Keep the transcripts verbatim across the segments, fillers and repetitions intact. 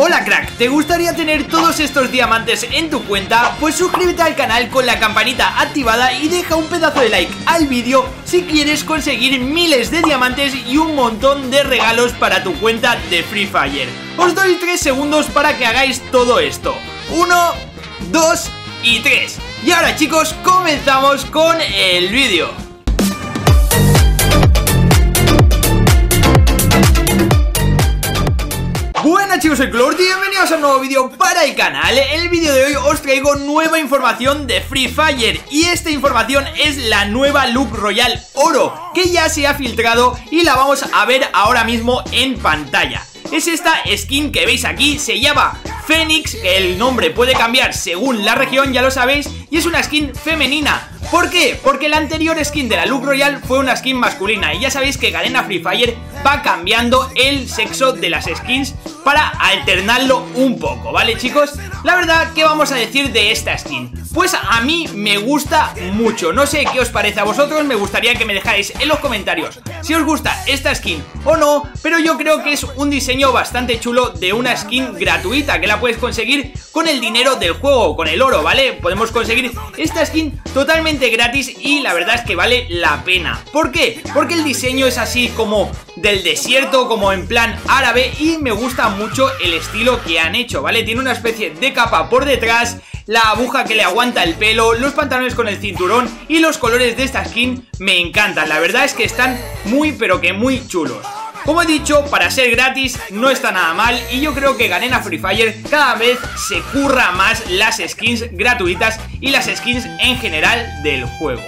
Hola crack, ¿te gustaría tener todos estos diamantes en tu cuenta? Pues suscríbete al canal con la campanita activada y deja un pedazo de like al vídeo si quieres conseguir miles de diamantes y un montón de regalos para tu cuenta de Free Fire. Os doy tres segundos para que hagáis todo esto. Uno, dos y tres. Y ahora chicos, comenzamos con el vídeo. Buenas chicos, soy Cloud y bienvenidos a un nuevo vídeo para el canal. En el vídeo de hoy os traigo nueva información de Free Fire, y esta información es la nueva Luck Royale Oro, que ya se ha filtrado y la vamos a ver ahora mismo en pantalla. Es esta skin que veis aquí, se llama Phoenix, el nombre puede cambiar según la región, ya lo sabéis, y es una skin femenina. ¿Por qué? Porque la anterior skin de la Luck Royale fue una skin masculina, y ya sabéis que Garena Free Fire va cambiando el sexo de las skins para alternarlo un poco, ¿vale chicos? La verdad, ¿qué vamos a decir de esta skin? Pues a mí me gusta mucho, no sé qué os parece a vosotros, me gustaría que me dejáis en los comentarios si os gusta esta skin o no, pero yo creo que es un diseño bastante chulo de una skin gratuita que la puedes conseguir con el dinero del juego, con el oro, ¿vale? Podemos conseguir esta skin totalmente gratis y la verdad es que vale la pena. ¿Por qué? Porque el diseño es así como del desierto, como en plan árabe, y me gusta mucho el estilo que han hecho, ¿vale? Tiene una especie de capa por detrás, la aguja que le aguanta el pelo, los pantalones con el cinturón, y los colores de esta skin me encantan. La verdad es que están muy pero que muy chulos. Como he dicho, para ser gratis no está nada mal, y yo creo que Garena Free Fire cada vez se curra más las skins gratuitas y las skins en general del juego.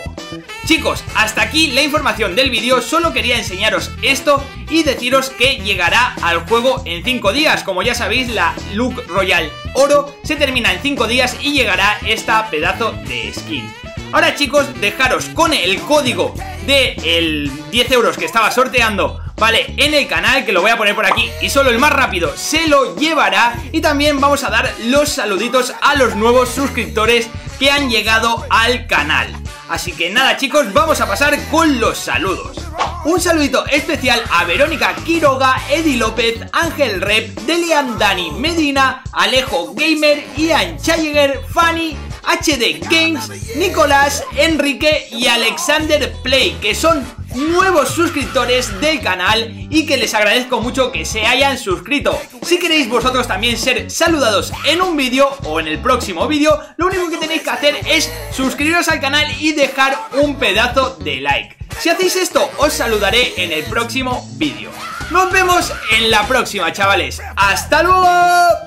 Chicos, hasta aquí la información del vídeo, solo quería enseñaros esto y deciros que llegará al juego en cinco días. Como ya sabéis, la Luck Royale Oro se termina en cinco días y llegará esta pedazo de skin. Ahora chicos, dejaros con el código de el diez euros que estaba sorteando, vale, en el canal, que lo voy a poner por aquí, y solo el más rápido se lo llevará. Y también vamos a dar los saluditos a los nuevos suscriptores que han llegado al canal. Así que nada chicos, vamos a pasar con los saludos. Un saludito especial a Verónica Quiroga, Edi López, Ángel Rep, Delian Dani Medina, Alejo Gamer, Ian Chayeger, Fanny, H D Games, Nicolás, Enrique y Alexander Play, que son nuevos suscriptores del canal y que les agradezco mucho que se hayan suscrito. Si queréis vosotros también ser saludados en un vídeo o en el próximo vídeo, lo único que tenéis que hacer es suscribiros al canal y dejar un pedazo de like. Si hacéis esto, os saludaré en el próximo vídeo. Nos vemos en la próxima, chavales. ¡Hasta luego!